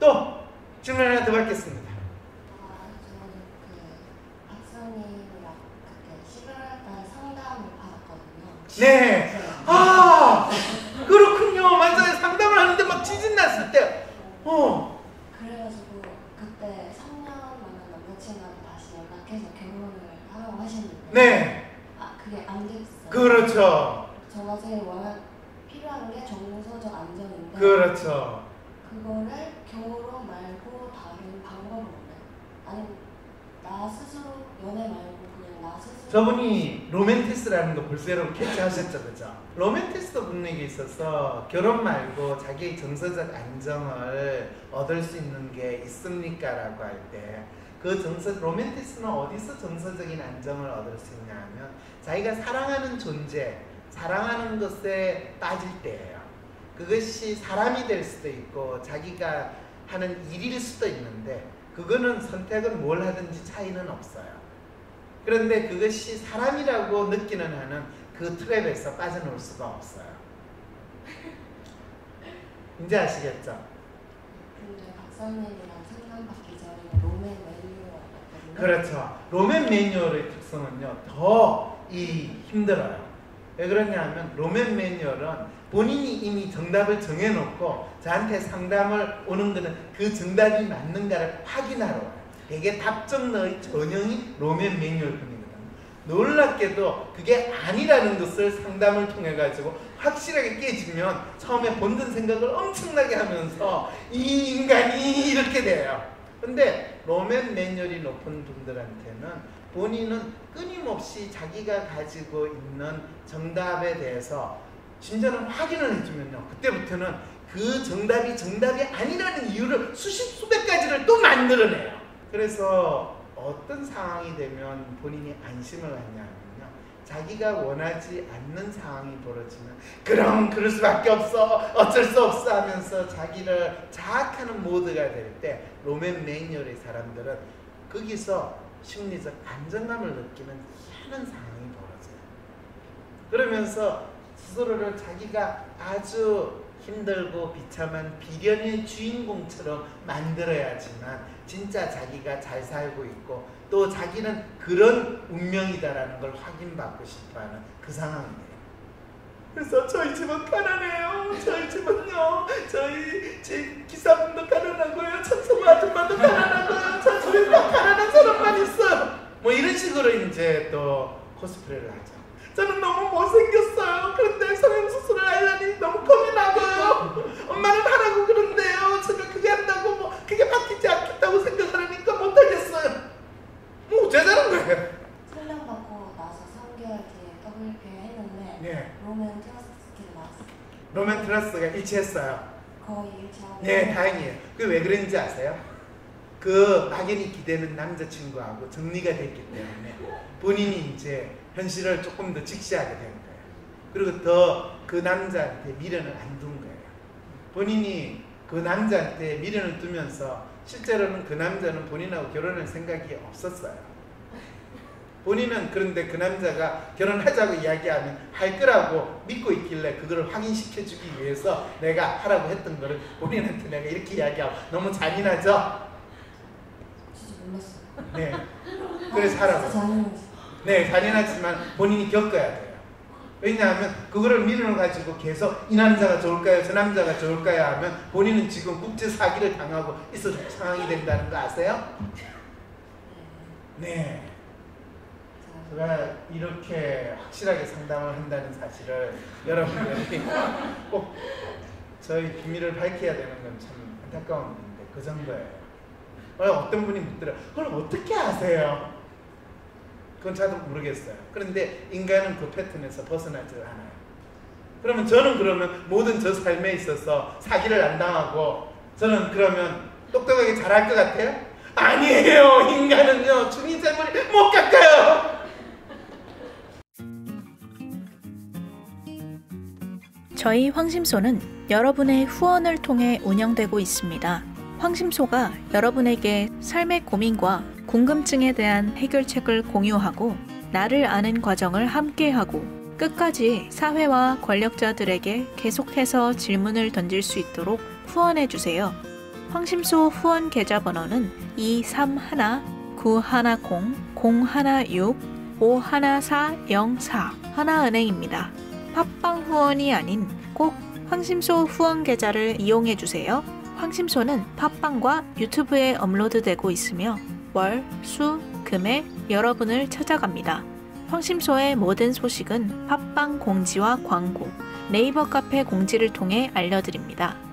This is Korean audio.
또 질문 하나 더 받겠습니다. 네. 아, 그렇군요. 맞아요. 상담을 하는데 막 지진 났을 때. 그래가지고 그때 3년 만난 남자친구한테 다시 연락해서 결혼을 하라고 하셨는데. 네. 아, 그게 안 됐어요. 그렇죠. 제가 제일 필요한 게 정서적 안정인데. 그렇죠. 그거를 결혼 말고 다른 방법은 없나요? 아니, 나 스스로 연애 말고. 저분이 로맨티스라는 거 벌써로 캐치하셨죠, 그죠? 로맨티스트 분에게 있어서 결혼 말고 자기의 정서적 안정을 얻을 수 있는 게 있습니까? 라고 할 때 그 로맨티스는 어디서 정서적인 안정을 얻을 수 있냐 하면 자기가 사랑하는 존재, 사랑하는 것에 빠질 때예요. 그것이 사람이 될 수도 있고 자기가 하는 일일 수도 있는데 그거는 선택은 뭘 하든지 차이는 없어요. 그런데 그것이 사람이라고 느끼는 한은 그 트랩에서 빠져나올 수가 없어요. 이제 아시겠죠? 근데 박사님이랑 상담받기 전에 로맨 매뉴얼. 그렇죠. 로맨 매뉴얼의 특성은요, 더 힘들어요. 왜 그러냐 하면 로맨 매뉴얼은 본인이 이미 정답을 정해놓고 저한테 상담을 오는 거는 그 정답이 맞는가를 확인하러 되게 답정너의 전형이 로맨 매뉴얼입니다. 놀랍게도 그게 아니라는 것을 상담을 통해 가지고 확실하게 깨지면 처음에 본전 생각을 엄청나게 하면서 이 인간이 이렇게 돼요. 근데 로맨 매뉴얼이 높은 분들한테는 본인은 끊임없이 자기가 가지고 있는 정답에 대해서 진짜는 확인을 해주면요, 그때부터는 그 정답이 아니라는 이유를 수백 가지를 또 만들어내요. 그래서 어떤 상황이 되면 본인이 안심을 하냐면요, 자기가 원하지 않는 상황이 벌어지면 그럼 그럴 수밖에 없어, 어쩔 수 없어 하면서 자기를 자학하는 모드가 될 때 로맨 매뉴얼의 사람들은 거기서 심리적 안정감을 느끼는 희한한 상황이 벌어져요. 그러면서 스스로를 자기가 아주 힘들고 비참한 비련의 주인공처럼 만들어야지만 진짜 자기가 잘 살고 있고 또 자기는 그런 운명이다라는 걸 확인받고 싶어하는 그 상황이에요. 그래서 저희 집은 가난해요. 저희 집은요. 제 기사분도 가난하고요. 청소부 아줌마도 가난하고요. 저 집에 다 가난한 사람만 있어요. 뭐 이런 식으로 이제 또 코스프레를 하죠. 저는 너무 못생겼어요. 그런데 성형수술을 하려니 너무 겁이 나고요. 엄마는 하라고 그런데요. 제가 그게 한다고 뭐 그게 바뀌지 않겠다고 생각하니까 못하겠어요. 뭐 어쩌자는 거예요. 상담받고 나서 3개월 뒤에 WP 했는데 네. 로맨트라스 길라스. 로맨트라스가 일치했어요. 거의 일치하고. 네, 다행이에요. 그게 왜 그런지 아세요? 그 막연히 기대는 남자친구하고 정리가 됐기 때문에 본인이 이제 현실을 조금 더 직시하게 된 거예요. 그리고 더 그 남자한테 미련을 안 둔 거예요. 본인이 그 남자한테 미련을 두면서 실제로는 그 남자는 본인하고 결혼할 생각이 없었어요. 본인은 그런데 그 남자가 결혼하자고 이야기하면 할 거라고 믿고 있길래 그걸 확인시켜주기 위해서 내가 하라고 했던 거를 본인한테 내가 이렇게 이야기하고 너무 잔인하죠? 진짜 몰랐어요. 네. 그래서 하라고. 네, 잔인하지만 본인이 겪어야 돼요. 왜냐하면 그거를 미련을 가지고 계속 이 남자가 좋을까요? 저 남자가 좋을까요? 하면 본인은 지금 국제 사기를 당하고 있을 상황이 된다는 거 아세요? 네. 제가 이렇게 확실하게 상담을 한다는 사실을 여러분들이 꼭 저희 비밀을 밝혀야 되는 건 참 안타까운 건데 그 정도예요. 어떤 분이 묻더라. 그걸 어떻게 아세요? 그건 저도 모르겠어요. 그런데 인간은 그 패턴에서 벗어나지 않아요. 그러면 저는 그러면 모든 저 삶에 있어서 사기를 안 당하고 저는 그러면 똑똑하게 잘할 것 같아요? 아니에요. 인간은요. 중이재물이 못 깎아요. 저희 황심소는 여러분의 후원을 통해 운영되고 있습니다. 황심소가 여러분에게 삶의 고민과 궁금증에 대한 해결책을 공유하고 나를 아는 과정을 함께하고 끝까지 사회와 권력자들에게 계속해서 질문을 던질 수 있도록 후원해주세요. 황심소 후원 계좌번호는 231-910-016-51404 하나은행입니다. 팟빵 후원이 아닌 꼭 황심소 후원 계좌를 이용해주세요. 황심소는 팟빵과 유튜브에 업로드되고 있으며 월, 수, 금에 여러분을 찾아갑니다. 황심소의 모든 소식은 팟빵 공지와 광고, 네이버 카페 공지를 통해 알려드립니다.